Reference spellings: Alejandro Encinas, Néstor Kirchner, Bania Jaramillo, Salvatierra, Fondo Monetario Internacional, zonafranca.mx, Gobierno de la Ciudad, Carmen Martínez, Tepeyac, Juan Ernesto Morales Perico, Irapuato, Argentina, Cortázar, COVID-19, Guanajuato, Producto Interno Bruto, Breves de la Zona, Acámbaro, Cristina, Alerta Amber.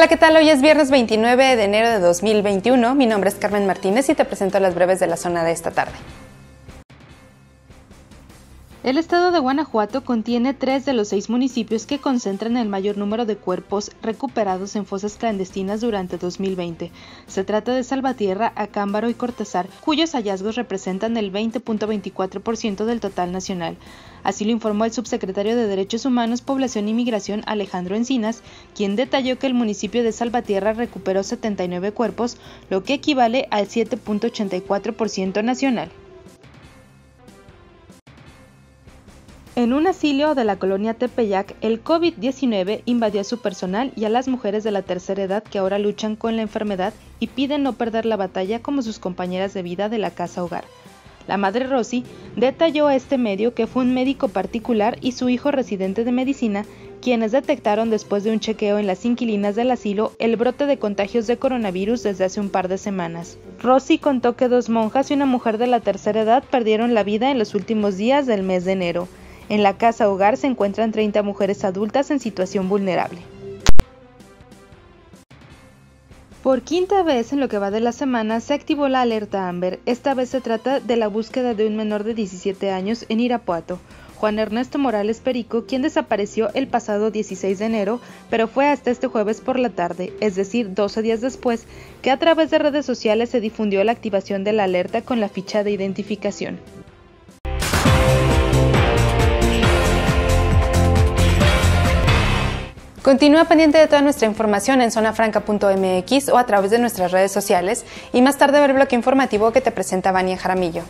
Hola, ¿qué tal? Hoy es viernes 29 de enero de 2021. Mi nombre es Carmen Martínez y te presento las breves de la zona de esta tarde. El estado de Guanajuato contiene 3 de los 6 municipios que concentran el mayor número de cuerpos recuperados en fosas clandestinas durante 2020. Se trata de Salvatierra, Acámbaro y Cortázar, cuyos hallazgos representan el 20.24% del total nacional. Así lo informó el subsecretario de Derechos Humanos, Población y Migración, Alejandro Encinas, quien detalló que el municipio de Salvatierra recuperó 79 cuerpos, lo que equivale al 7.84% nacional. En un asilo de la colonia Tepeyac, el COVID-19 invadió a su personal y a las mujeres de la tercera edad que ahora luchan con la enfermedad y piden no perder la batalla como sus compañeras de vida de la casa hogar. La madre Rosy detalló a este medio que fue un médico particular y su hijo residente de medicina quienes detectaron después de un chequeo en las inquilinas del asilo el brote de contagios de coronavirus desde hace un par de semanas. Rosy contó que 2 monjas y una mujer de la tercera edad perdieron la vida en los últimos días del mes de enero. En la casa hogar se encuentran 30 mujeres adultas en situación vulnerable. Por quinta vez en lo que va de la semana se activó la alerta Amber. Esta vez se trata de la búsqueda de un menor de 17 años en Irapuato, Juan Ernesto Morales Perico, quien desapareció el pasado 16 de enero, pero fue hasta este jueves por la tarde, es decir, 12 días después, que a través de redes sociales se difundió la activación de la alerta con la ficha de identificación. Continúa pendiente de toda nuestra información en zonafranca.mx o a través de nuestras redes sociales y más tarde ver el bloque informativo que te presenta Bania Jaramillo.